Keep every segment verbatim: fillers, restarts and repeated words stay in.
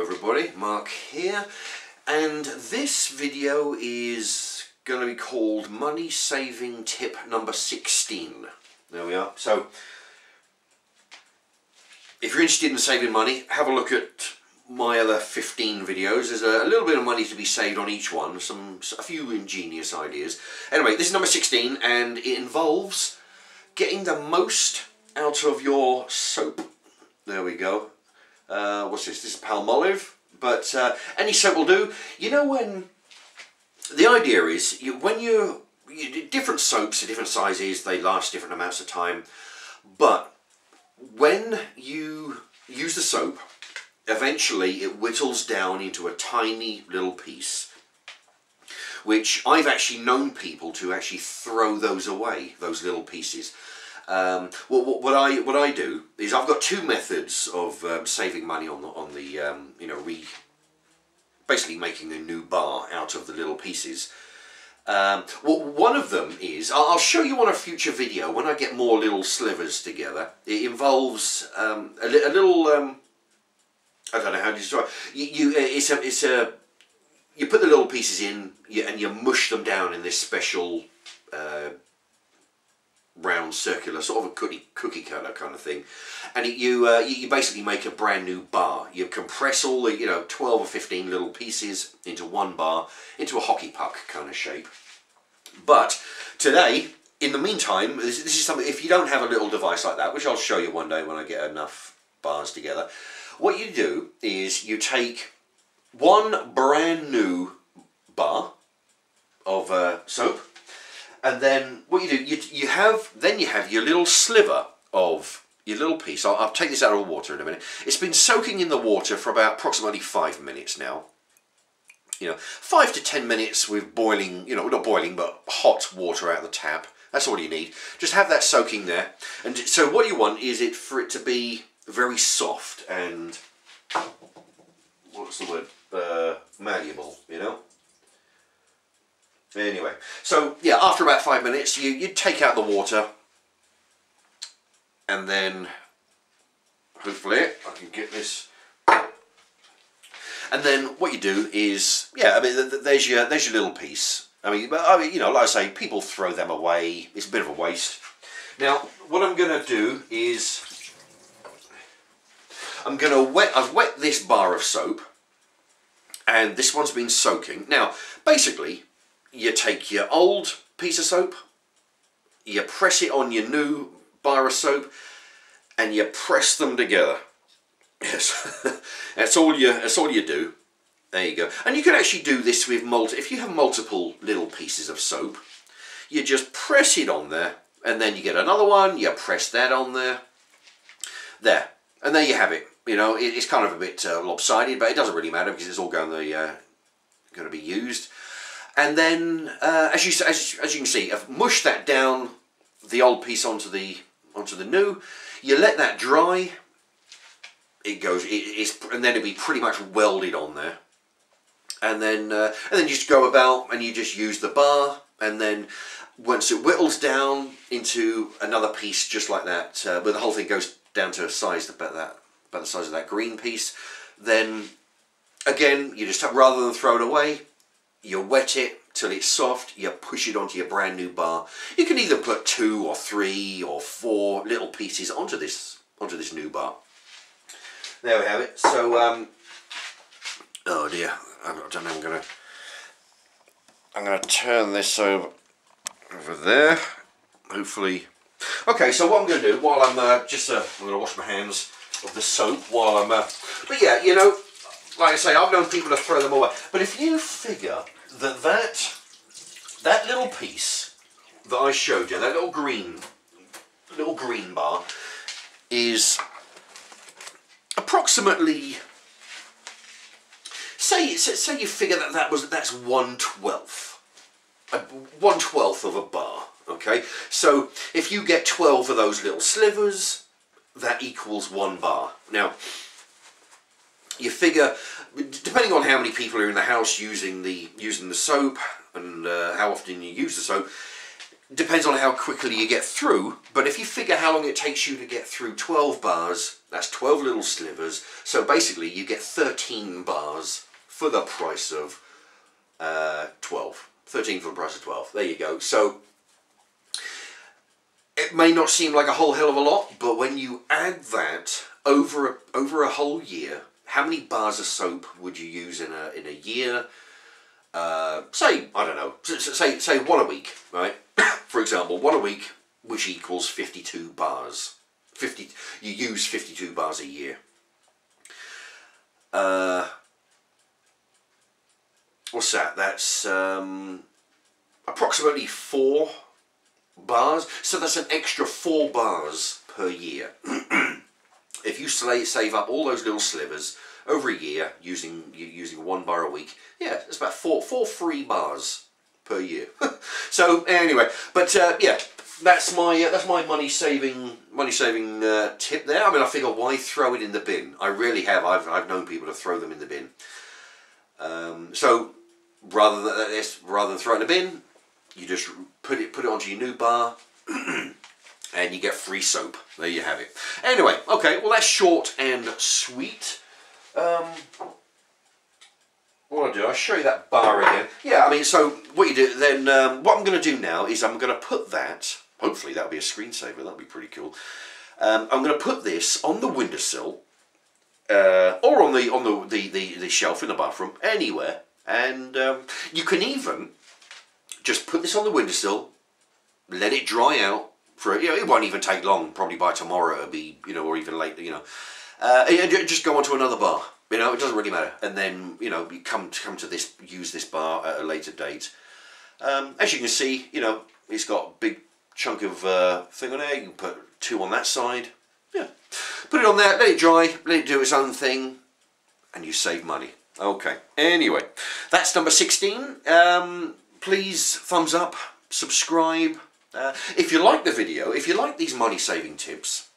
Hello everybody, Mark here, and this video is going to be called Money Saving Tip Number sixteen. There we are. So, if you're interested in saving money, have a look at my other fifteen videos. There's a little bit of money to be saved on each one, some a few ingenious ideas. Anyway, this is number sixteen, and it involves getting the most out of your soap. There we go. Uh, what's this? This is Palmolive, but uh, any soap will do. You know, when the idea is you, when you, you different soaps are different sizes, they last different amounts of time, but when you use the soap, eventually it whittles down into a tiny little piece, which I've actually known people to actually throw those away, those little pieces. Um, what, what I what I do is I've got two methods of um, saving money on the on the um, you know re basically making a new bar out of the little pieces. Um, well, one of them is I'll, I'll show you on a future video when I get more little slivers together. It involves um, a, li a little um, I don't know how to describe you. you uh, it's a it's a you put the little pieces in you, and you mush them down in this special. Uh, round, circular, sort of a cookie, cookie cutter kind of thing, and it, you uh, you basically make a brand new bar. You compress all the you know twelve or fifteen little pieces into one bar, into a hockey puck kind of shape. But today, in the meantime, this, this is something. If you don't have a little device like that, which I'll show you one day when I get enough bars together, what you do is you take one brand new bar of uh, soap. And then what you do, you, you have, then you have your little sliver of your little piece. I'll, I'll take this out of the water in a minute. It's been soaking in the water for about approximately five minutes now. You know, five to ten minutes with boiling, you know, not boiling, but hot water out of the tap. That's all you need. Just have that soaking there. And so what you want is it for it to be very soft and, what's the word, uh, malleable, you know? Anyway, so yeah, after about five minutes, you, you take out the water, and then hopefully I can get this. And then what you do is, yeah, I mean, th th there's your there's your little piece. I mean, but I mean, you know, like I say, people throw them away. It's a bit of a waste. Now, what I'm going to do is, I'm going to wet. I've wet this bar of soap, and this one's been soaking. Now, basically. You take your old piece of soap, you press it on your new bar of soap, and you press them together. Yes, that's all you. That's all you do. There you go. And you can actually do this with multi. If you have multiple little pieces of soap, you just press it on there, and then you get another one. You press that on there, there, and there you have it. You know, it, it's kind of a bit uh, lopsided, but it doesn't really matter because it's all going to uh, going to be used. And then, uh, as you as, as you can see, I've mushed that down, the old piece onto the onto the new. You let that dry. It goes, it, it's and then it'll be pretty much welded on there. And then, uh, and then you just go about and you just use the bar. And then, once it whittles down into another piece, just like that, uh, where the whole thing goes down to a size about that about the size of that green piece. Then, again, you just have, rather than throw it away. You wet it till it's soft, you push it onto your brand new bar. You can either put two or three or four little pieces onto this onto this new bar. There we have it. So, um, oh dear, I don't know, I'm gonna, I'm gonna turn this over, over there, hopefully. Okay, so what I'm gonna do, while I'm, uh, just, uh, I'm gonna wash my hands of the soap while I'm, uh, but yeah, you know, like I say, I've known people to throw them away. But if you figure that that, that little piece that I showed you, that little green, little green bar, is approximately, say, say you figure that, that was, that's one twelfth, one twelfth of a bar, okay? So if you get twelve of those little slivers, that equals one bar. Now, you figure, depending on how many people are in the house using the using the soap and uh, how often you use the soap, Depends on how quickly you get through, but if you figure how long it takes you to get through twelve bars, that's twelve little slivers, so basically you get thirteen bars for the price of uh, twelve. thirteen for the price of twelve, there you go. So it may not seem like a whole hell of a lot, but when you add that over a, over a whole year, how many bars of soap would you use in a, in a year? Uh, say, I don't know, say, say one a week, right? For example, one a week, which equals fifty-two bars. fifty, you use fifty-two bars a year. Uh, what's that? That's um, approximately four bars. So that's an extra four bars per year. If you save up all those little slivers over a year using using one bar a week, yeah, it's about four four free bars per year. So anyway, but uh, yeah, that's my uh, that's my money saving money saving uh, tip there. I mean, I figure why throw it in the bin? I really have. I've I've known people to throw them in the bin. Um, so rather than this, rather than throw it in the bin, you just put it put it onto your new bar. And you get free soap. There you have it. Anyway, okay, well that's short and sweet. Um, what I'll do, I'll show you that bar again. Yeah, I mean, so what you do, then um, what I'm going to do now is I'm going to put that, hopefully that'll be a screensaver, that'll be pretty cool. Um, I'm going to put this on the windowsill, uh, or on the on the, the, the, the shelf in the bathroom, anywhere. And um, you can even just put this on the windowsill, let it dry out, for, you know, it won't even take long. Probably by tomorrow it'll be, you know, or even late, you know. Uh, just go on to another bar. You know, it doesn't really matter. And then, you know, you come to, come to this, use this bar at a later date. Um, as you can see, you know, it's got a big chunk of uh, thing on there. You can put two on that side. Yeah. Put it on there, let it dry, let it do its own thing, and you save money. Okay. Anyway, that's number sixteen. Um, please, thumbs up, subscribe. Uh, if you like the video, if you like these money-saving tips,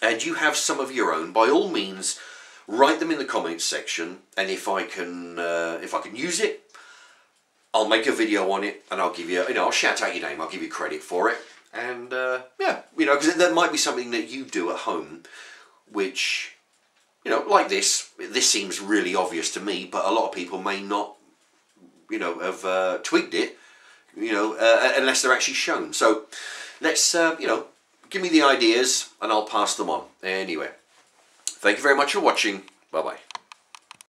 and you have some of your own, by all means, write them in the comments section. And if I can, uh, if I can use it, I'll make a video on it, and I'll give you, you know, I'll shout out your name, I'll give you credit for it, and uh, yeah, you know, because there might be something that you do at home, which, you know, like this. This seems really obvious to me, but a lot of people may not, you know, have uh, tweaked it. You know, uh, unless they're actually shown. So let's, uh, you know, give me the ideas and I'll pass them on. Anyway, thank you very much for watching. Bye-bye.